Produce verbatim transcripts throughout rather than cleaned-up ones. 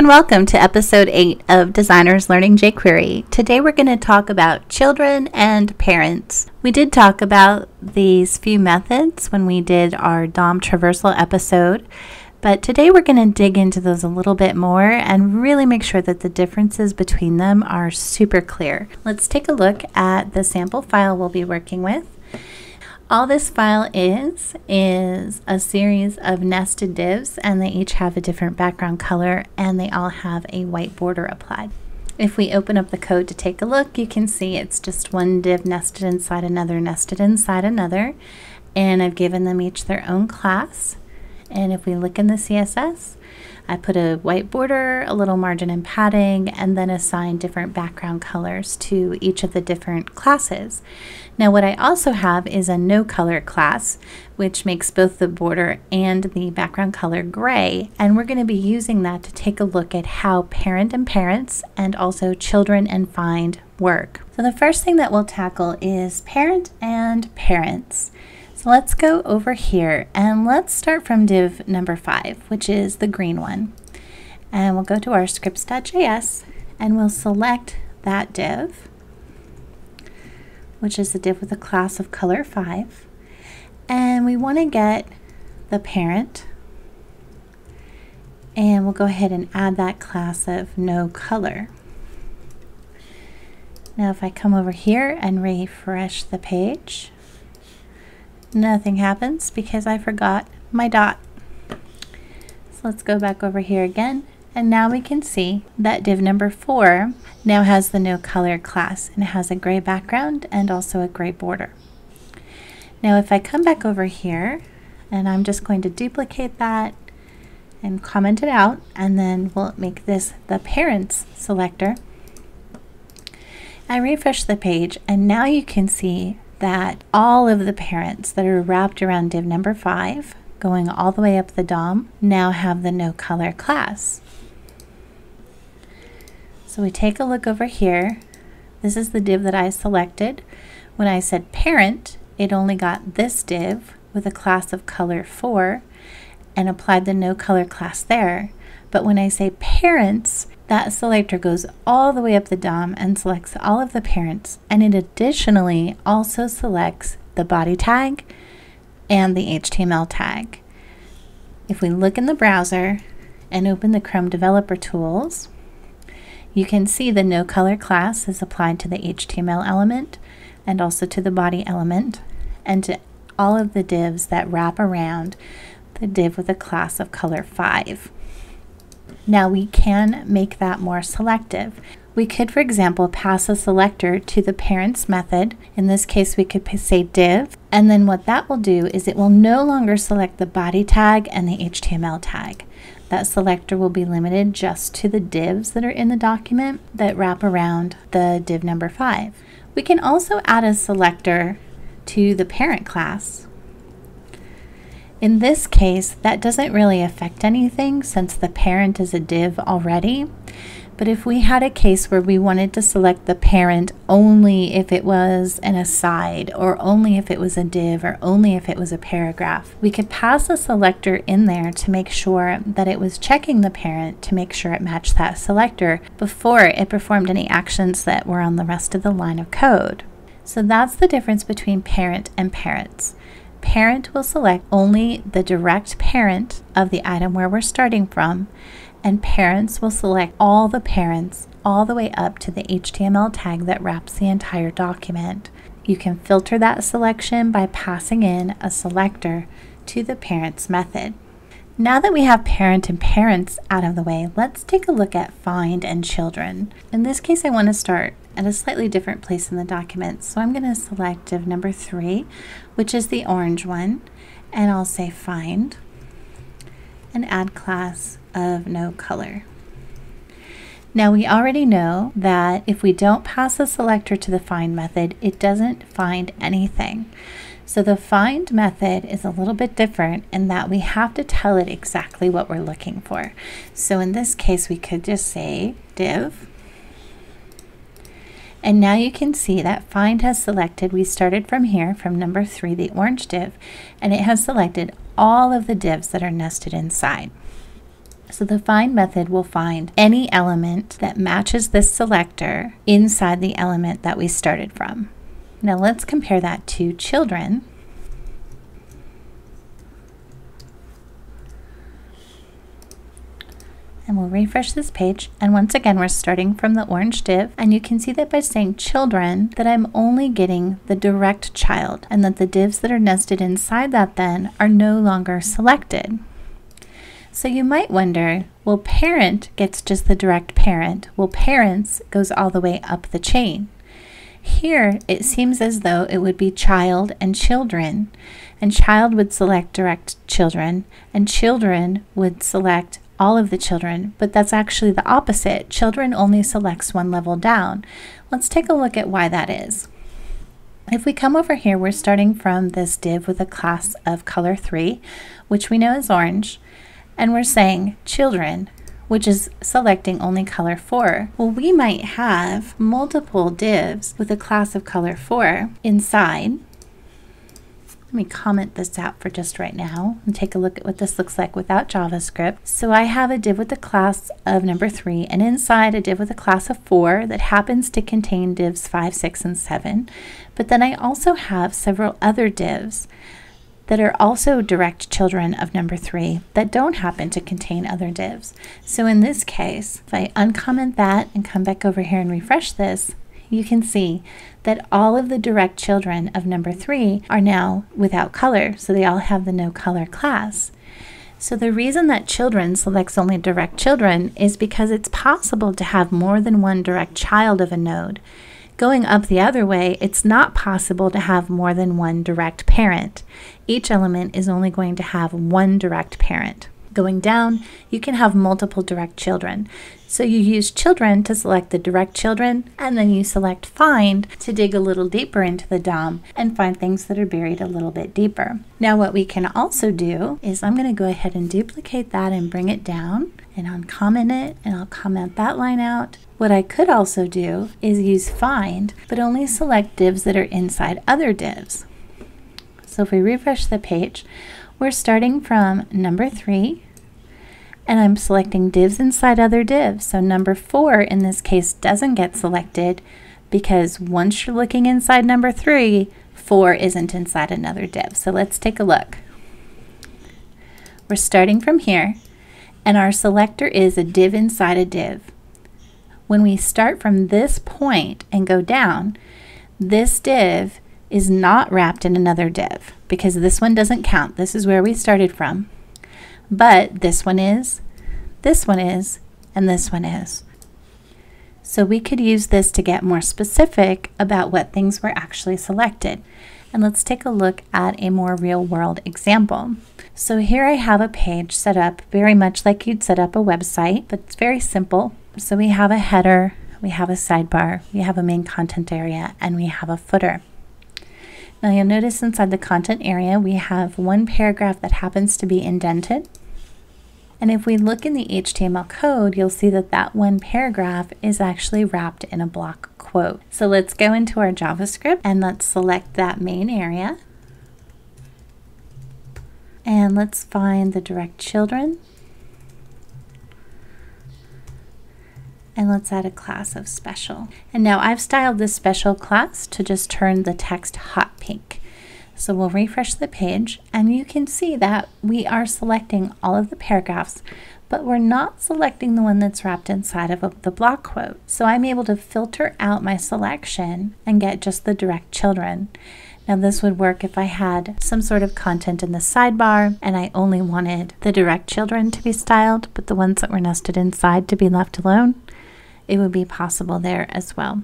and welcome to episode eight of Designers Learning jQuery. Today we're going to talk about children and parents. We did talk about these few methods when we did our D O M traversal episode, but today we're going to dig into those a little bit more and really make sure that the differences between them are super clear. Let's take a look at the sample file we'll be working with. All this file is, is a series of nested divs, and they each have a different background color, and they all have a white border applied. If we open up the code to take a look, you can see it's just one div nested inside another, nested inside another, and I've given them each their own class. And if we look in the C S S, I put a white border, a little margin and padding, and then assign different background colors to each of the different classes. Now what I also have is a no color class, which makes both the border and the background color gray, and we're going to be using that to take a look at how parent and parents and also children and find work. So the first thing that we'll tackle is parent and parents. So let's go over here and let's start from div number five, which is the green one. And we'll go to our scripts.js and we'll select that div, which is the div with a class of color five. And we want to get the parent. And we'll go ahead and add that class of no color. Now if I come over here and refresh the page, nothing happens because I forgot my dot. So let's go back over here again, and now we can see that div number four now has the no color class, and it has a gray background and also a gray border. Now if I come back over here, and I'm just going to duplicate that and comment it out, and then we'll make this the parents selector. I refresh the page, and now you can see that all of the parents that are wrapped around div number five, going all the way up the D O M, now have the no color class. So we take a look over here. This is the div that I selected. When I said parent, it only got this div with a class of color four and applied the no color class there. But when I say parents, that selector goes all the way up the D O M and selects all of the parents, and it additionally also selects the body tag and the H T M L tag. If we look in the browser and open the Chrome Developer Tools, you can see the no color class is applied to the H T M L element and also to the body element and to all of the divs that wrap around the div with a class of color five. Now we can make that more selective. We could, for example, pass a selector to the parents method. In this case, we could say div, and then what that will do is it will no longer select the body tag and the H T M L tag. That selector will be limited just to the divs that are in the document that wrap around the div number five. We can also add a selector to the parent class. In this case, that doesn't really affect anything since the parent is a div already. But if we had a case where we wanted to select the parent only if it was an aside, or only if it was a div, or only if it was a paragraph, we could pass a selector in there to make sure that it was checking the parent to make sure it matched that selector before it performed any actions that were on the rest of the line of code. So that's the difference between parent and parents. Parent will select only the direct parent of the item where we're starting from, and parents will select all the parents all the way up to the H T M L tag that wraps the entire document. You can filter that selection by passing in a selector to the parents method. Now that we have parent and parents out of the way, let's take a look at find and children. In this case, I want to start at a slightly different place in the document. So I'm going to select div number three, which is the orange one, and I'll say find and add class of no color. Now we already know that if we don't pass a selector to the find method, it doesn't find anything. So the find method is a little bit different in that we have to tell it exactly what we're looking for. So in this case, we could just say div. And now you can see that find has selected, we started from here, from number three, the orange div, and it has selected all of the divs that are nested inside. So the find method will find any element that matches this selector inside the element that we started from. Now let's compare that to children. And we'll refresh this page, and once again we're starting from the orange div, and you can see that by saying children that I'm only getting the direct child, and that the divs that are nested inside that then are no longer selected. So you might wonder, well, parent gets just the direct parent, well, parents goes all the way up the chain. Here it seems as though it would be child and children, and child would select direct children, and children would select all of the children, but that's actually the opposite. Children only selects one level down. Let's take a look at why that is. If we come over here, we're starting from this div with a class of color three, which we know is orange, and we're saying children, which is selecting only color four. Well, we might have multiple divs with a class of color four inside. Let me comment this out for just right now and take a look at what this looks like without JavaScript. So I have a div with a class of number three, and inside a div with a class of four that happens to contain divs five, six, and seven. But then I also have several other divs that are also direct children of number three that don't happen to contain other divs. So in this case, if I uncomment that and come back over here and refresh this, you can see that all of the direct children of number three are now without color, so they all have the no color class. So the reason that children selects only direct children is because it's possible to have more than one direct child of a node. Going up the other way, it's not possible to have more than one direct parent. Each element is only going to have one direct parent. Going down, you can have multiple direct children. So you use children to select the direct children, and then you select find to dig a little deeper into the D O M and find things that are buried a little bit deeper. Now what we can also do is I'm going to go ahead and duplicate that and bring it down and uncomment it, and I'll comment that line out. What I could also do is use find, but only select divs that are inside other divs. So if we refresh the page, we're starting from number three, and I'm selecting divs inside other divs. So number four in this case doesn't get selected because once you're looking inside number three, four isn't inside another div. So let's take a look. We're starting from here, and our selector is a div inside a div. When we start from this point and go down, this div is not wrapped in another div because this one doesn't count. This is where we started from. But this one is, this one is, and this one is. So we could use this to get more specific about what things were actually selected. And let's take a look at a more real-world example. So here I have a page set up very much like you'd set up a website, but it's very simple. So we have a header, we have a sidebar, we have a main content area, and we have a footer. Now you'll notice inside the content area we have one paragraph that happens to be indented, and if we look in the H T M L code you'll see that that one paragraph is actually wrapped in a block quote. So let's go into our JavaScript and let's select that main area, and let's find the direct children, and let's add a class of special. And now I've styled this special class to just turn the text hot pink. So we'll refresh the page, and you can see that we are selecting all of the paragraphs, but we're not selecting the one that's wrapped inside of a, the block quote. So I'm able to filter out my selection and get just the direct children. Now this would work if I had some sort of content in the sidebar and I only wanted the direct children to be styled, but the ones that were nested inside to be left alone. It would be possible there as well.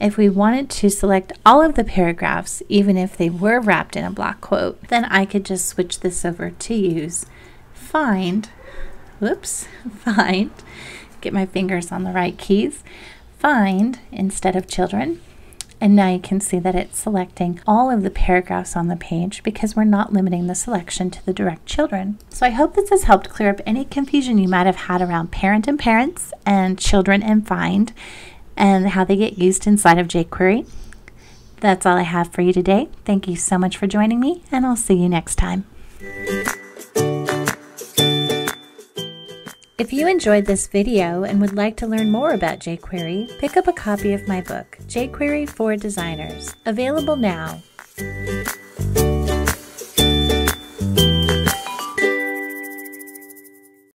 If we wanted to select all of the paragraphs, even if they were wrapped in a block quote, then I could just switch this over to use find, whoops, find, get my fingers on the right keys, find instead of children. And now you can see that it's selecting all of the paragraphs on the page because we're not limiting the selection to the direct children. So I hope this has helped clear up any confusion you might have had around parent and parents and children and find and how they get used inside of jQuery. That's all I have for you today. Thank you so much for joining me, and I'll see you next time. If you enjoyed this video and would like to learn more about jQuery, pick up a copy of my book, jQuery for Designers, available now.